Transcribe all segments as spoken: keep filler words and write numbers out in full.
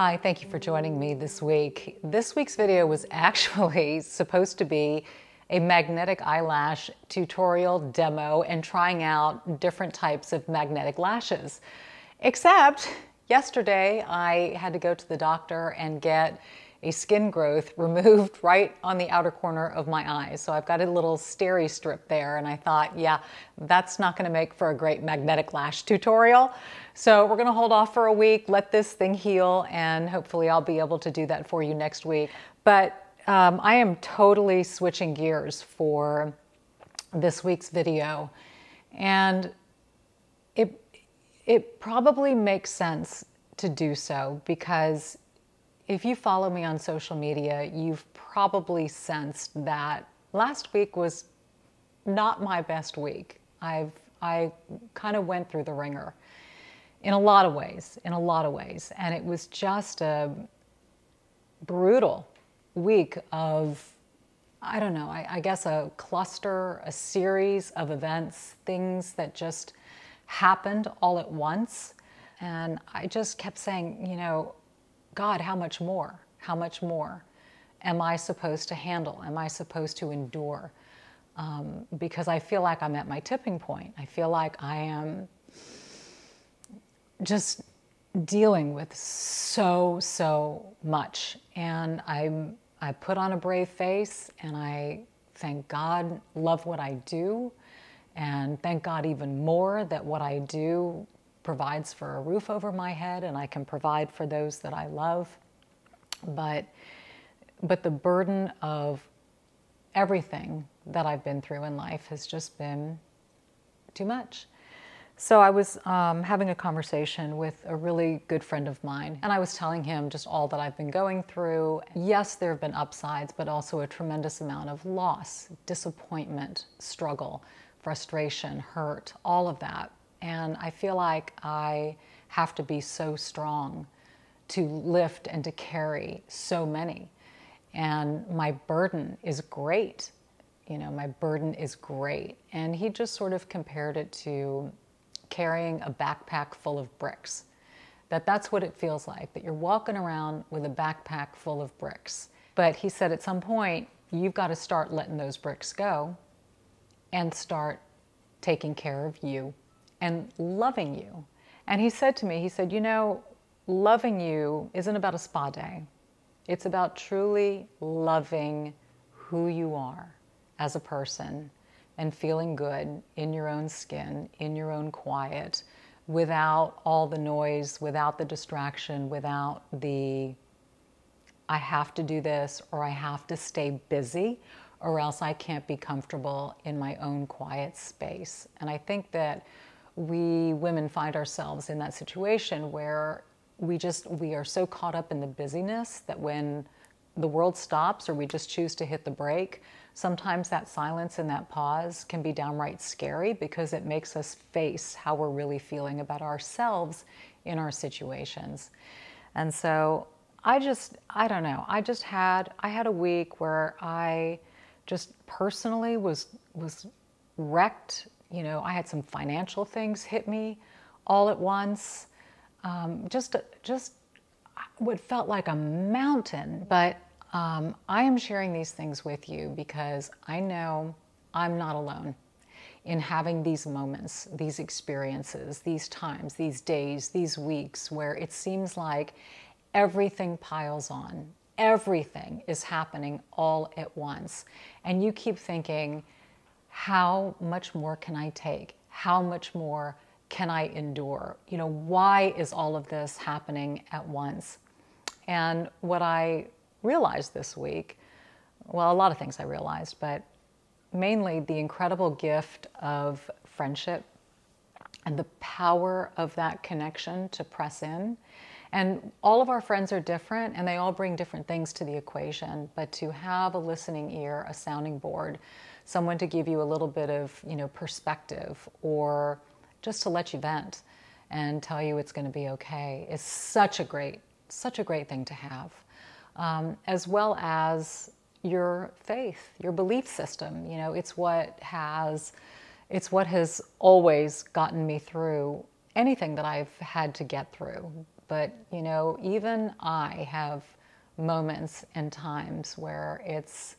Hi, thank you for joining me this week. This week's video was actually supposed to be a magnetic eyelash tutorial demo and trying out different types of magnetic lashes. Except yesterday I had to go to the doctor and get a skin growth removed right on the outer corner of my eye. So I've got a little steri strip there, and I thought, yeah, that's not gonna make for a great magnetic lash tutorial. So we're gonna hold off for a week, let this thing heal, and hopefully I'll be able to do that for you next week. But um, I am totally switching gears for this week's video. And it, it probably makes sense to do so because if you follow me on social media, you've probably sensed that last week was not my best week. I've, I kind of went through the ringer in a lot of ways, in a lot of ways. And it was just a brutal week of, I don't know, I, I guess a cluster, a series of events, things that just happened all at once. And I just kept saying, you know, God, how much more? How much more am I supposed to handle? Am I supposed to endure? Um, because I feel like I'm at my tipping point. I feel like I am just dealing with so, so much. And I, I put on a brave face, and I, thank God, love what I do. And thank God even more that what I do provides for a roof over my head, and I can provide for those that I love. But, but the burden of everything that I've been through in life has just been too much. So I was um, having a conversation with a really good friend of mine, and I was telling him just all that I've been going through. Yes, there have been upsides, but also a tremendous amount of loss, disappointment, struggle, frustration, hurt, all of that. And I feel like I have to be so strong to lift and to carry so many. And my burden is great. You know, my burden is great. And he just sort of compared it to carrying a backpack full of bricks. That that's what it feels like, that you're walking around with a backpack full of bricks. But he said at some point, you've got to start letting those bricks go and start taking care of you and loving you. And he said to me, he said, you know, loving you isn't about a spa day. It's about truly loving who you are as a person and feeling good in your own skin, in your own quiet, without all the noise, without the distraction, without the, I have to do this, or I have to stay busy, or else I can't be comfortable in my own quiet space. And I think that we women find ourselves in that situation where we just, we are so caught up in the busyness that when the world stops or we just choose to hit the brake, sometimes that silence and that pause can be downright scary because it makes us face how we're really feeling about ourselves in our situations. And so I just, I don't know, I just had, I had a week where I just personally was, was wrecked. You know, I had some financial things hit me all at once. Um, just, just what felt like a mountain. But um, I am sharing these things with you because I know I'm not alone in having these moments, these experiences, these times, these days, these weeks where it seems like everything piles on. Everything is happening all at once. And you keep thinking, how much more can I take? How much more can I endure? You know, why is all of this happening at once? And what I realized this week, well, a lot of things I realized, but mainly the incredible gift of friendship and the power of that connection to press in. And all of our friends are different, and they all bring different things to the equation, but to have a listening ear, a sounding board, someone to give you a little bit of, you know, perspective, or just to let you vent and tell you it's going to be okay, is such a great, such a great thing to have. Um, as well as your faith, your belief system. You know, it's what has, it's what has always gotten me through anything that I've had to get through. But, you know, even I have moments and times where it's,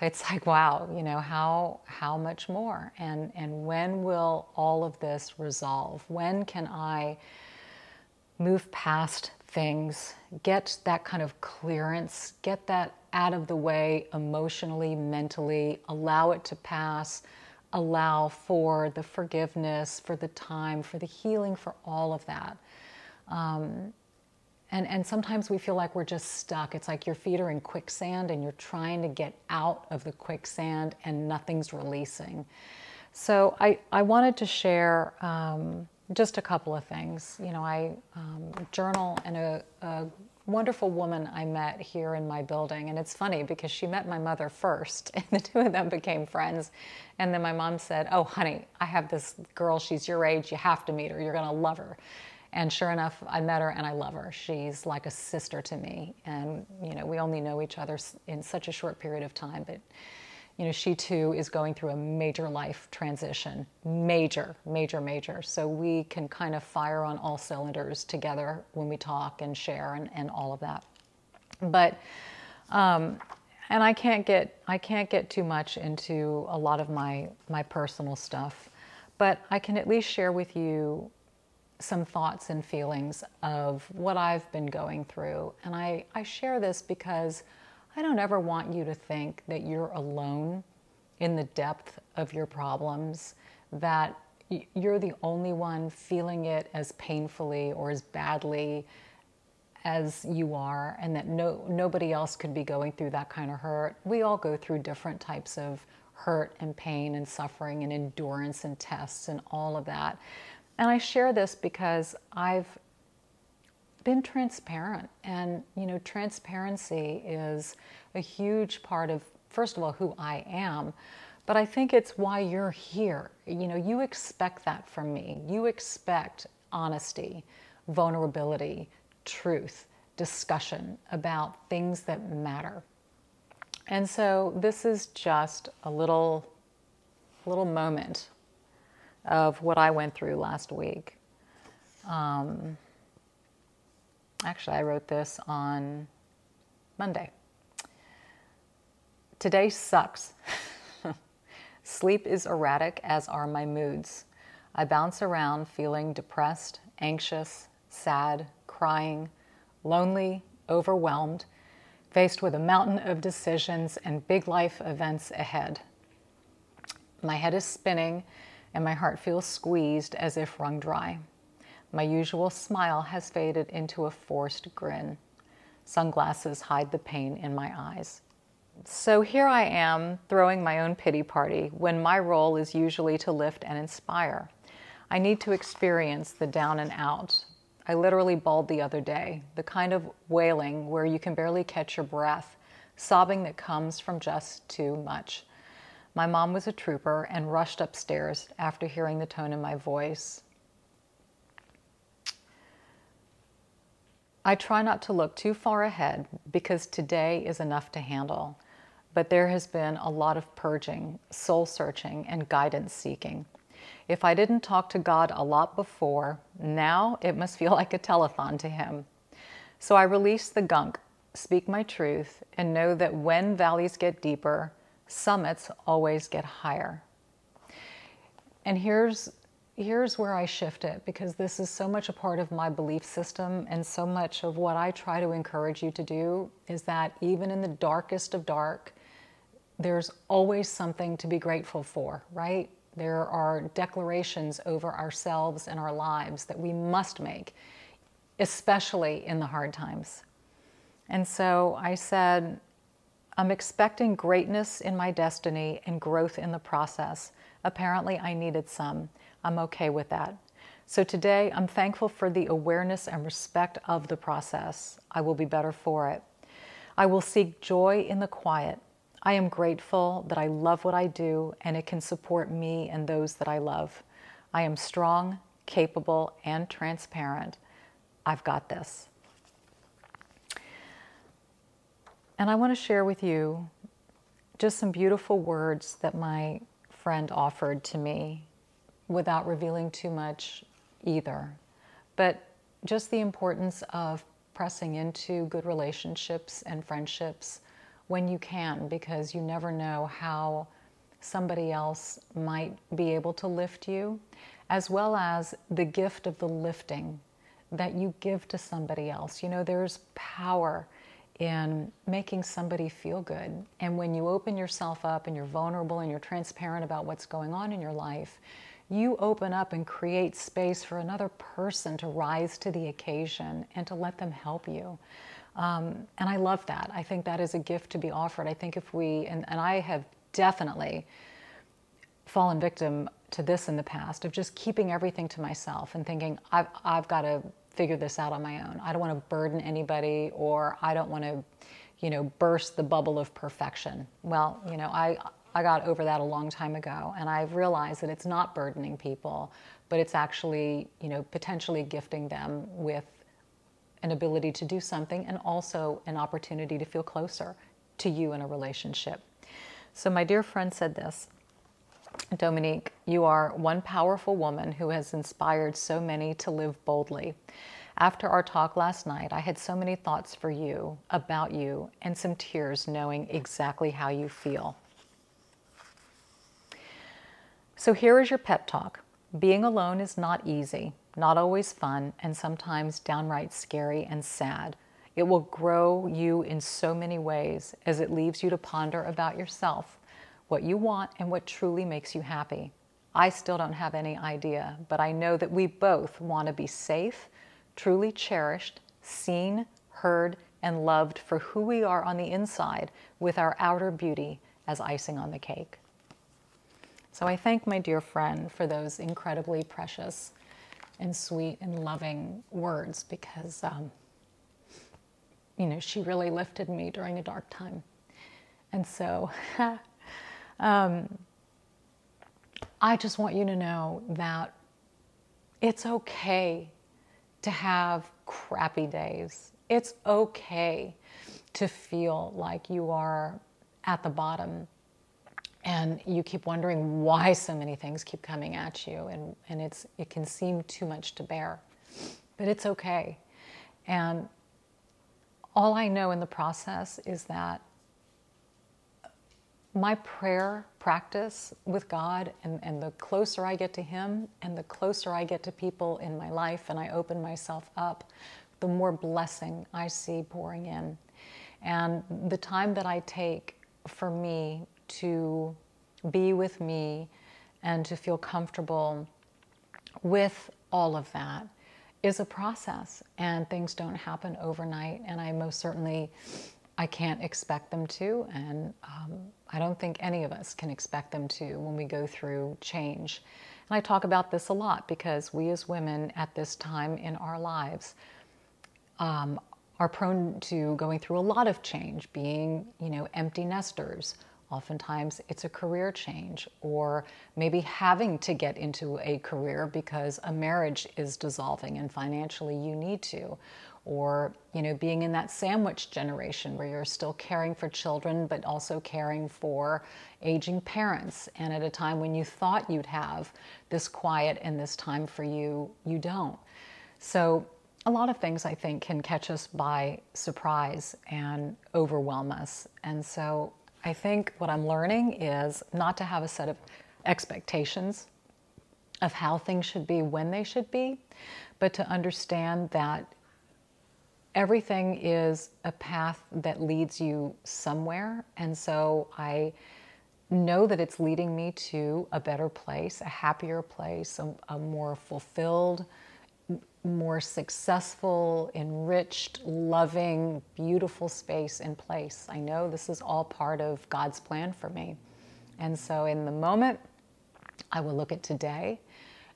it's like, wow, you know, how, how much more? And, and when will all of this resolve? When can I move past things, get that kind of clearance, get that out of the way emotionally, mentally, allow it to pass, allow for the forgiveness, for the time, for the healing, for all of that. Um, and, and sometimes we feel like we're just stuck. It's like your feet are in quicksand and you're trying to get out of the quicksand and nothing's releasing. So I, I wanted to share um, just a couple of things. You know, I um, journal, and a, a wonderful woman I met here in my building. And it's funny because she met my mother first and the two of them became friends. And then my mom said, oh, honey, I have this girl. She's your age. You have to meet her. You're going to love her. And sure enough, I met her and I love her. She's like a sister to me. And, you know, we only know each other in such a short period of time. But, you know, she too is going through a major life transition, major, major, major. So we can kind of fire on all cylinders together when we talk and share and, and all of that. But, um, and I can't get, I can't get too much into a lot of my, my personal stuff, but I can at least share with you some thoughts and feelings of what I've been going through. And I, I share this because I don't ever want you to think that you're alone in the depth of your problems, that you're the only one feeling it as painfully or as badly as you are, and that no, nobody else could be going through that kind of hurt. We all go through different types of hurt and pain and suffering and endurance and tests and all of that. And I share this because I've been transparent, and you know, transparency is a huge part of, first of all, who I am, but I think it's why you're here. You know, you expect that from me. You expect honesty, vulnerability, truth, discussion about things that matter. And so this is just a little little moment of what I went through last week. um, Actually, I wrote this on Monday. Today sucks. Sleep is erratic, as are my moods. I bounce around feeling depressed, anxious, sad, crying, lonely, overwhelmed, faced with a mountain of decisions and big life events ahead. My head is spinning and my heart feels squeezed as if wrung dry. My usual smile has faded into a forced grin. Sunglasses hide the pain in my eyes. So here I am throwing my own pity party when my role is usually to lift and inspire. I need to experience the down and out. I literally bawled the other day, the kind of wailing where you can barely catch your breath, sobbing that comes from just too much. My mom was a trooper and rushed upstairs after hearing the tone in my voice. I try not to look too far ahead because today is enough to handle, but there has been a lot of purging, soul searching, and guidance seeking. If I didn't talk to God a lot before, now it must feel like a telethon to him. So I release the gunk, speak my truth, and know that when valleys get deeper, summits always get higher. And here's Here's where I shift it, because this is so much a part of my belief system, and so much of what I try to encourage you to do is that even in the darkest of dark, there's always something to be grateful for, right? There are declarations over ourselves and our lives that we must make, especially in the hard times. And so I said, I'm expecting greatness in my destiny and growth in the process. Apparently I needed some. I'm okay with that. So today I'm thankful for the awareness and respect of the process. I will be better for it. I will seek joy in the quiet. I am grateful that I love what I do and it can support me and those that I love. I am strong, capable, and transparent. I've got this. And I want to share with you just some beautiful words that my friend offered to me without revealing too much either. But just the importance of pressing into good relationships and friendships when you can, because you never know how somebody else might be able to lift you, as well as the gift of the lifting that you give to somebody else. You know, there's power in making somebody feel good. And when you open yourself up and you're vulnerable and you're transparent about what's going on in your life, you open up and create space for another person to rise to the occasion and to let them help you. Um, and I love that. I think that is a gift to be offered. I think if we, and, and I have definitely fallen victim to this in the past, of just keeping everything to myself and thinking, I've, I've got to figure this out on my own. I don't want to burden anybody, or I don't want to, you know, burst the bubble of perfection. Well, you know, I... I got over that a long time ago, and I've realized that it's not burdening people, but it's actually, you know, potentially gifting them with an ability to do something and also an opportunity to feel closer to you in a relationship. So my dear friend said this, Dominique, you are one powerful woman who has inspired so many to live boldly. After our talk last night, I had so many thoughts for you, about you, and some tears knowing exactly how you feel. So here is your pep talk. Being alone is not easy, not always fun, and sometimes downright scary and sad. It will grow you in so many ways as it leaves you to ponder about yourself, what you want and what truly makes you happy. I still don't have any idea, but I know that we both want to be safe, truly cherished, seen, heard, and loved for who we are on the inside, with our outer beauty as icing on the cake. So I thank my dear friend for those incredibly precious and sweet and loving words, because, um, you know, she really lifted me during a dark time. And so um, I just want you to know that it's okay to have crappy days. It's okay to feel like you are at the bottom. And you keep wondering why so many things keep coming at you, and, and it's, it can seem too much to bear. But it's okay. And all I know in the process is that my prayer practice with God, and, and the closer I get to Him and the closer I get to people in my life and I open myself up, the more blessing I see pouring in. And the time that I take for me to be with me and to feel comfortable with all of that is a process, and things don't happen overnight, and I most certainly, I can't expect them to, and um, I don't think any of us can expect them to when we go through change. And I talk about this a lot because we as women at this time in our lives um, are prone to going through a lot of change, being, you know, empty nesters. Oftentimes it's a career change, or maybe having to get into a career because a marriage is dissolving and financially you need to, or, you know, being in that sandwich generation where you're still caring for children but also caring for aging parents, and at a time when you thought you'd have this quiet and this time for you, you don't. So a lot of things, I think, can catch us by surprise and overwhelm us. And so I think what I'm learning is not to have a set of expectations of how things should be when they should be, but to understand that everything is a path that leads you somewhere. And so I know that it's leading me to a better place, a happier place, a, a more fulfilled, more successful, enriched, loving, beautiful space and place. I know this is all part of God's plan for me. And so in the moment, I will look at today,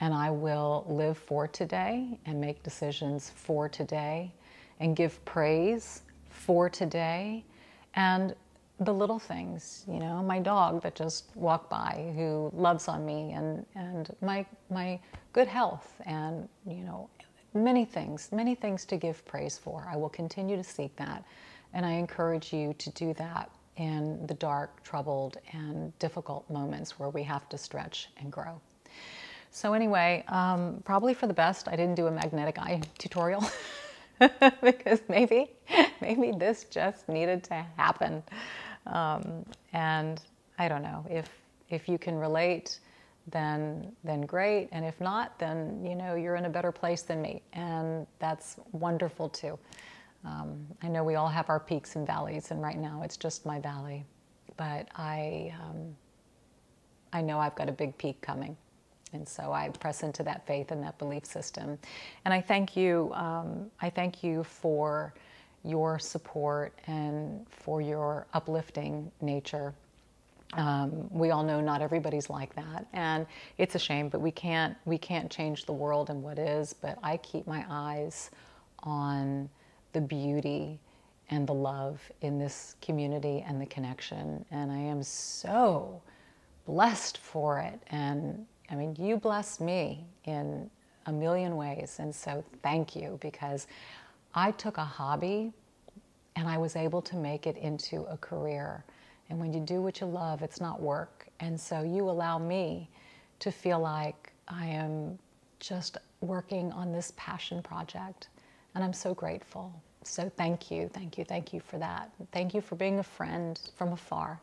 and I will live for today and make decisions for today and give praise for today. And the little things, you know, my dog that just walked by, who loves on me, and, and my, my good health, and, you know, many things, many things to give praise for. I will continue to seek that, and I encourage you to do that in the dark, troubled, and difficult moments where we have to stretch and grow. So anyway, um, probably for the best, I didn't do a magnetic eye tutorial because maybe, maybe this just needed to happen. Um, and I don't know if, if you can relate, then, then great. And if not, then, you know, you're in a better place than me. And that's wonderful too. Um, I know we all have our peaks and valleys, and right now it's just my valley, but I, um, I know I've got a big peak coming. And so I press into that faith and that belief system. And I thank you. Um, I thank you for your support and for your uplifting nature. Um, we all know not everybody's like that, and it's a shame, but we can't, we can't change the world and what is, but I keep my eyes on the beauty and the love in this community and the connection. And I am so blessed for it. And I mean, you bless me in a million ways. And so thank you, because I took a hobby and I was able to make it into a career. And when you do what you love, it's not work. And so you allow me to feel like I am just working on this passion project. And I'm so grateful. So thank you, thank you, thank you for that. Thank you for being a friend from afar.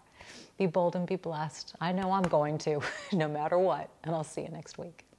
Be bold and be blessed. I know I'm going to, no matter what. And I'll see you next week.